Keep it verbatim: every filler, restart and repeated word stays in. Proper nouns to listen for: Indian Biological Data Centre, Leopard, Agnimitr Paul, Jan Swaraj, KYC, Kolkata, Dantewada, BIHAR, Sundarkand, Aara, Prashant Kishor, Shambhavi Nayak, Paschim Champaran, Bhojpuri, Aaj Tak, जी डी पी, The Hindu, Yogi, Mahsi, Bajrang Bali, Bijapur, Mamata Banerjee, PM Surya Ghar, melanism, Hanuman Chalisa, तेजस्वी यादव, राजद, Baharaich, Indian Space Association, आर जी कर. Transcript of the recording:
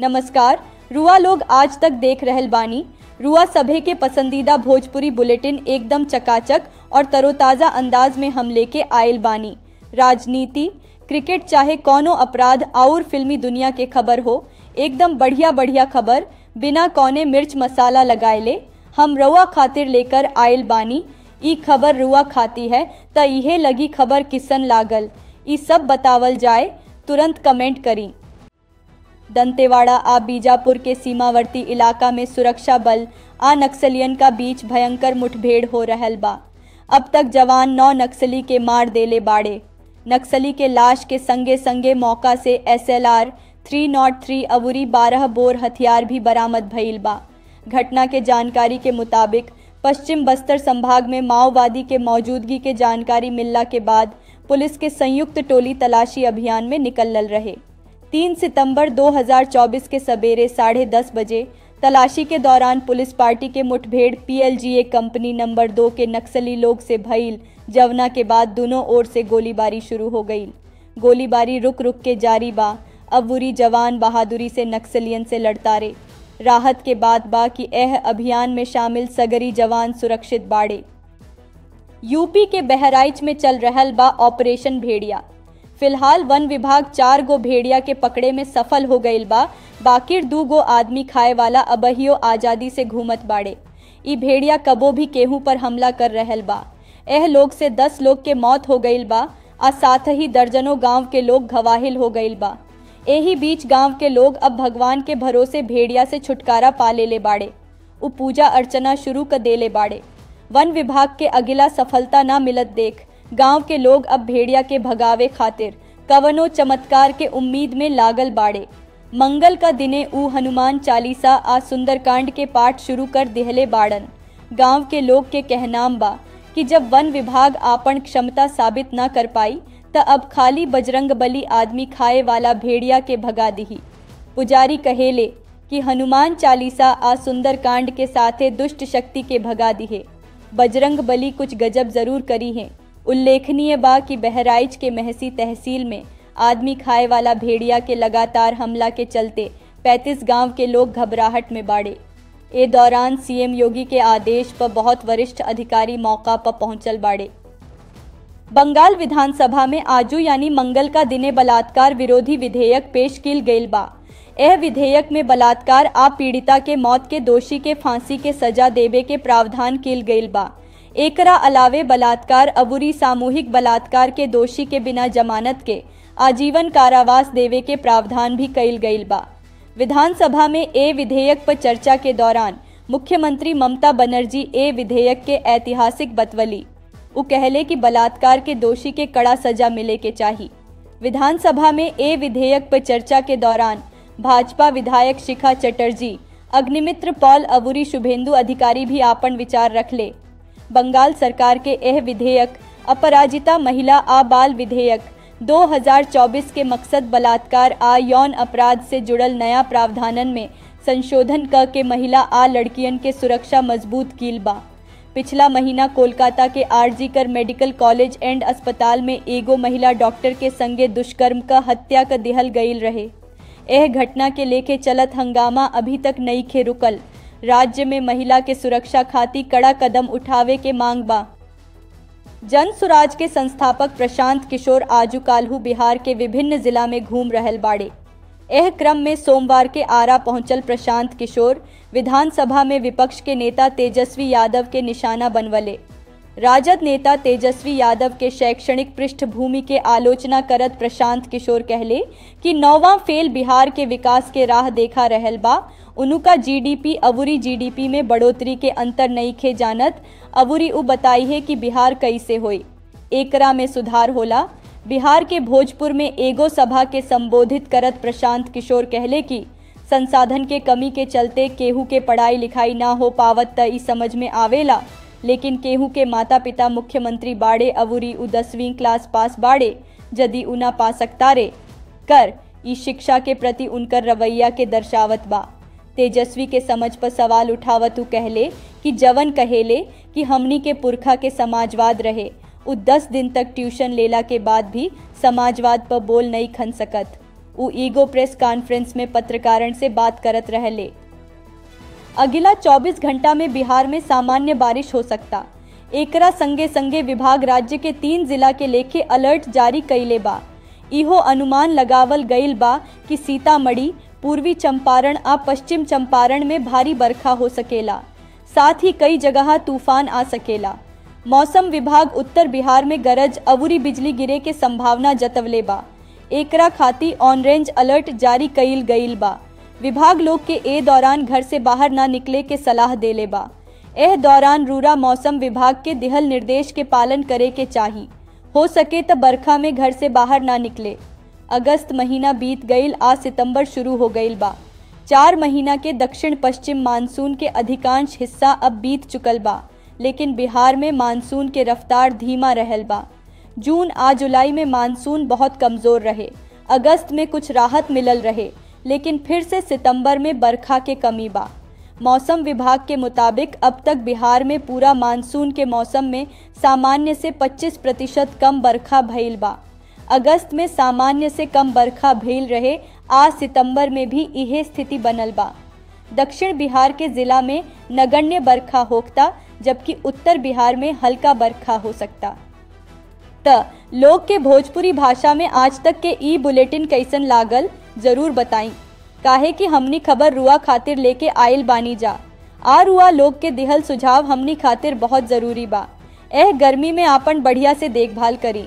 नमस्कार रुआ लोग आज तक देख रहल बानी। रुआ सभे के पसंदीदा भोजपुरी बुलेटिन एकदम चकाचक और तरोताज़ा अंदाज में हम लेके आयल बानी। राजनीति, क्रिकेट चाहे कौनो अपराध और फिल्मी दुनिया के खबर हो, एकदम बढ़िया बढ़िया खबर बिना कौने मिर्च मसाला लगाए ले हम रुआ खातिर लेकर आयल बानी। ई खबर रुआ खाती है त इहे लगी खबर किसन लागल, ई सब बतावल जाए। तुरंत कमेंट करी। दंतेवाड़ा आ बीजापुर के सीमावर्ती इलाका में सुरक्षा बल आ नक्सलियन का बीच भयंकर मुठभेड़ हो रहल बा। अब तक जवान नौ नक्सली के मार देले बाड़े। नक्सली के लाश के संगे संगे मौका से S L R three not three अबूरी बारह बोर हथियार भी बरामद भइल बा। घटना के जानकारी के मुताबिक पश्चिम बस्तर संभाग में माओवादी के मौजूदगी के जानकारी मिलने के बाद पुलिस के संयुक्त टोली तलाशी अभियान में निकलल रहे। तीन सितंबर दो हज़ार चौबीस के सवेरे साढ़े दस बजे तलाशी के दौरान पुलिस पार्टी के मुठभेड़ P L G A company number दो के नक्सली लोग से भइल, जवना के बाद दोनों ओर से गोलीबारी शुरू हो गई। गोलीबारी रुक रुक के जारी बा। अबूरी जवान बहादुरी से नक्सलियन से लड़तारे। राहत के बात बा कि एह अभियान में शामिल सगरी जवान सुरक्षित बाड़े। यूपी के बहराइच में चल रहल बा ऑपरेशन भेड़िया। फिलहाल वन विभाग चार गो भेड़िया के पकड़े में सफल हो गई बा। बाकी दू गो आदमी खाए वाला अबहियो आजादी से घूमत बाड़े। ई भेड़िया कबो भी केहू पर हमला कर रहल बा। एह लोग से दस लोग के मौत हो गई बा आ साथ ही दर्जनों गांव के लोग घवाहिल हो गई बा। एही बीच गांव के लोग अब भगवान के भरोसे भेड़िया से छुटकारा पा लेले बाड़े। उ पूजा अर्चना शुरू कर देले बाड़े। वन विभाग के अगिला सफलता ना मिलत देख गांव के लोग अब भेड़िया के भगावे खातिर कवनो चमत्कार के उम्मीद में लागल बाड़े। मंगल का दिने ऊ हनुमान चालीसा आ सुंदरकांड के पाठ शुरू कर दिहले बाड़न। गांव के लोग के कहनाम बा कि जब वन विभाग आपन क्षमता साबित ना कर पाई त अब खाली बजरंग बली आदमी खाए वाला भेड़िया के भगा दिही। पुजारी कहेले कि हनुमान चालीसा आ सुंदरकांड के साथे दुष्ट शक्ति के भगा दिहे। बजरंग बली कुछ गजब जरूर करी है। उल्लेखनीय बा कि बहराइच के महसी तहसील में आदमी खाए वाला भेड़िया के लगातार हमला के चलते पैंतीस गांव के लोग घबराहट में बाड़े। ए दौरान सी एम योगी के आदेश पर बहुत वरिष्ठ अधिकारी मौका पर पहुंचल बाड़े। बंगाल विधानसभा में आजू यानी मंगल का दिने बलात्कार विरोधी विधेयक पेश किल गईल बा। यह विधेयक में बलात्कार आ पीड़िता के मौत के दोषी के फांसी के सजा देवे के प्रावधान किल गईल बा। एकरा अलावे बलात्कार अबूरी सामूहिक बलात्कार के दोषी के बिना जमानत के आजीवन कारावास देवे के प्रावधान भी कइल गइल बा। विधानसभा में ए विधेयक पर चर्चा के दौरान मुख्यमंत्री ममता बनर्जी ए विधेयक के ऐतिहासिक बतवली। उ कहले कि बलात्कार के दोषी के कड़ा सजा मिले के चाही। विधानसभा में ए विधेयक पर चर्चा के दौरान भाजपा विधायक शिखा चटर्जी, अग्निमित्र पॉल अबूरी शुभेंदु अधिकारी भी आपन विचार रखले। बंगाल सरकार के यह विधेयक अपराजिता महिला आ बाल विधेयक दो हज़ार चौबीस के मकसद बलात्कार आ यौन अपराध से जुड़ल नया प्रावधानन में संशोधन क के महिला आ लड़कियन के सुरक्षा मजबूत कील बा। पिछला महीना कोलकाता के आर जी कर मेडिकल कॉलेज एंड अस्पताल में एगो महिला डॉक्टर के संगे दुष्कर्म का हत्या कर दिहल गईल रहे। यह घटना के लेके चलत हंगामा अभी तक नहीं खे रुकल। राज्य में महिला के सुरक्षा खातिर कड़ा कदम उठावे के मांग बा। जन स्वराज के संस्थापक प्रशांत किशोर आजू काल्हू बिहार के विभिन्न जिला में घूम रहल बाड़े। एह क्रम में सोमवार के आरा पहुंचल प्रशांत किशोर विधानसभा में विपक्ष के नेता तेजस्वी यादव के निशाना बनवले। राजद नेता तेजस्वी यादव के शैक्षणिक पृष्ठभूमि के आलोचना करत प्रशांत किशोर कहले कि नौवां फेल बिहार के विकास के राह देखा रहल बा। उनका जी डी पी अबूरी जी डी पी में बढ़ोतरी के अंतर नहीं खे जानत। अबूरी उ बताई है कि बिहार कैसे होई, एकरा में सुधार होला। बिहार के भोजपुर में एगो सभा के संबोधित करत प्रशांत किशोर कहले कि संसाधन के कमी के चलते केहू के पढ़ाई लिखाई ना हो पावत त ई समझ में आवेला, लेकिन केहू के माता पिता मुख्यमंत्री बाड़े। अबूरी उ दसवीं क्लास पास बाड़े, यदि उना पा सकता रे कर ई शिक्षा के प्रति उनकर रवैया के दर्शावत बा। तेजस्वी के समझ पर सवाल उठावत उ कहले कि जवन कहेले कि हमनी के पुरखा के समाजवाद रहे, उ दस दिन तक ट्यूशन लेला के बाद भी समाजवाद पर बोल नहीं खन सकत। उ ईगो प्रेस कॉन्फ्रेंस में पत्रकारन से बात करत रहले। अगिला चौबीस घंटा में बिहार में सामान्य बारिश हो सकता। एकरा संगे संगे विभाग राज्य के तीन जिला के लेके अलर्ट जारी कैले बा। इहो अनुमान लगावल गईल बा कि सीतामढ़ी, पूर्वी चंपारण आ पश्चिम चंपारण में भारी बरखा हो सकेला, साथ ही कई जगह तूफान आ सकेला। मौसम विभाग उत्तर बिहार में गरज अवरी बिजली गिरे के संभावना जतवले बा। एकरा खातिर ऑनरेंज अलर्ट जारी कईल गईल बा। विभाग लोग के ए दौरान घर से बाहर ना निकले के सलाह देले बा। एह दौरान रूरा मौसम विभाग के दिहल निर्देश के पालन करे के चाही। हो सके तो बरखा में घर से बाहर ना निकले। अगस्त महीना बीत गईल आ सितंबर शुरू हो गईल बा। चार महीना के दक्षिण पश्चिम मानसून के अधिकांश हिस्सा अब बीत चुकल बा, लेकिन बिहार में मानसून के रफ्तार धीमा रहल बा। जून आ जुलाई में मानसून बहुत कमज़ोर रहे, अगस्त में कुछ राहत मिलल रहे, लेकिन फिर से सितंबर में बरखा के कमी बा। मौसम विभाग के मुताबिक अब तक बिहार में पूरा मानसून के मौसम में सामान्य से पच्चीस प्रतिशत कम बरखा भइल बा। अगस्त में सामान्य से कम बरखा भइल रहे आ सितंबर में भी इहे स्थिति बनल बा। दक्षिण बिहार के जिला में नगण्य बरखा होता, जबकि उत्तर बिहार में हल्का बरखा हो सकता। त लोग के भोजपुरी भाषा में आज तक के ई बुलेटिन कैसन लागल जरूर बताई, काहे कि हमनी खबर रुआ खातिर लेके आयल बानी जा। आ रुआ लोग के दिहल सुझाव हमनी खातिर बहुत जरूरी बा। एह गर्मी में आपन बढ़िया से देखभाल करी।